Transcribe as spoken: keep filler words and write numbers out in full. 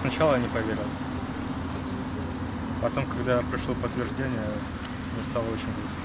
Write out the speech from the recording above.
Сначала я не поверил. Потом, когда пришло подтверждение, мне стало очень грустно.